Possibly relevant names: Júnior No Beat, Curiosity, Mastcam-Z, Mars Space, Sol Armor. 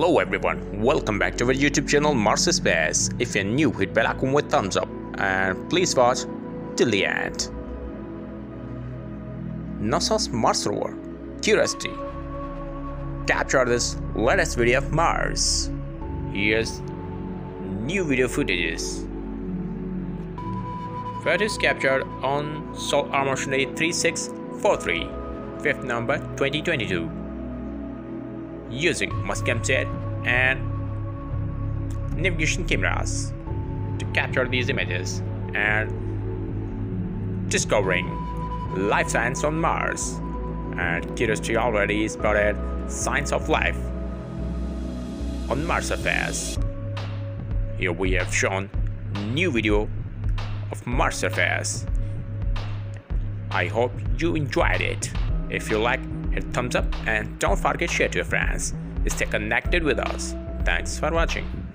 Hello everyone, welcome back to our YouTube channel Mars Space. If you're new, hit bell icon with thumbs up and please watch till the end. NASA's Mars rover Curiosity captured this latest video of Mars. Here's new video footages that is captured on Sol Armor 3643, 5th number 2022. Using Mastcam-Z and navigation cameras to capture these images and discovering life signs on Mars, and Curiosity already spotted signs of life on Mars surface. Here we have shown new video of Mars surface. I hope you enjoyed it. If you like, hit thumbs up and don't forget to share to your friends. Stay connected with us. Thanks for watching.